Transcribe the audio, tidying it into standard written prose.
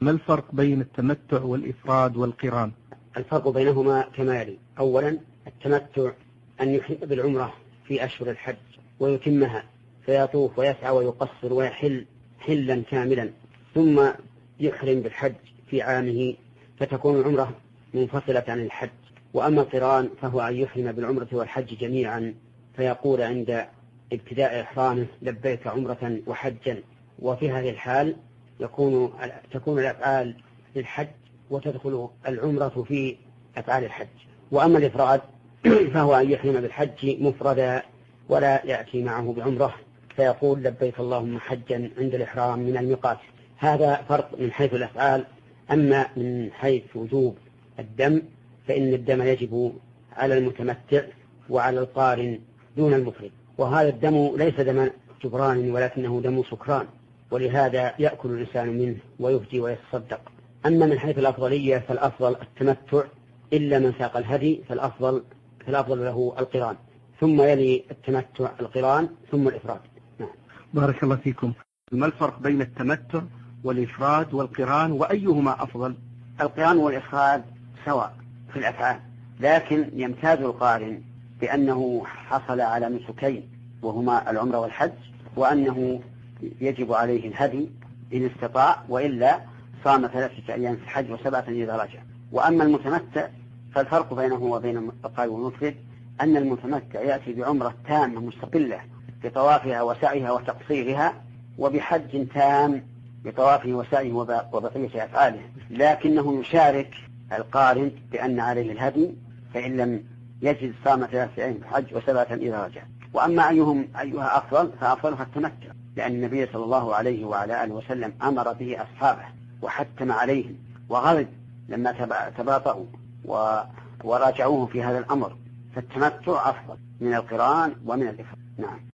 ما الفرق بين التمتع والإفراد والقران؟ الفرق بينهما كما يلي: أولا التمتع أن يحيط بالعمرة في أشهر الحج ويتمها، فيطوف ويسعى ويقصر ويحل حلا كاملا، ثم يحرم بالحج في عامه فتكون العمرة منفصلة عن الحج. وأما القران فهو أن يحرم بالعمرة والحج جميعا، فيقول عند ابتداء إحرامه: لبيك عمرة وحجا. وفي هذه الحال تكون الأفعال للحج وتدخل العمرة في أفعال الحج. وأما الإفراد فهو أن يحرم بالحج مفردا ولا يأتي معه بعمرة، فيقول: لبيك اللهم حجا عند الإحرام من الميقات. هذا فرق من حيث الأفعال. أما من حيث وجوب الدم فإن الدم يجب على المتمتع وعلى القارن دون المفرد، وهذا الدم ليس دم جبران ولكنه دم سكران، ولهذا يأكل الإنسان منه ويهدي ويتصدق. أما من حيث الأفضلية فالأفضل التمتع، إلا من ساق الهدي فالأفضل له القران، ثم يلي التمتع القران ثم الإفراد. بارك الله فيكم. ما الفرق بين التمتع والإفراد والقران وأيهما أفضل؟ القران والإفراد سواء في الأفعال، لكن يمتاز القارن بأنه حصل على نسكين وهما العمرة والحج، وأنه يجب عليه الهدي إن استطاع، وإلا صام 3 أيام في الحج و7 إذا رجع. وأما المتمتع فالفرق بينه وبين القارن والمفرد أن المتمتع يأتي بعمرة تامة مستقلة بطوافها وسعيها وتقصيرها، وبحج تام بطوافه وسعيه وبقية أفعاله، لكنه يشارك القارن بأن عليه الهدي، فإن لم يجد صام 3 أيام في الحج و7 إذا رجع. وأما أيها أفضل فأفضلها التمتع، لأن النبي صلى الله عليه وعلى آله وسلم أمر به أصحابه وحتم عليهم وغلب لما تباطؤوا وراجعوه في هذا الأمر، فالتمتع أفضل من القران ومن الإفراد. نعم.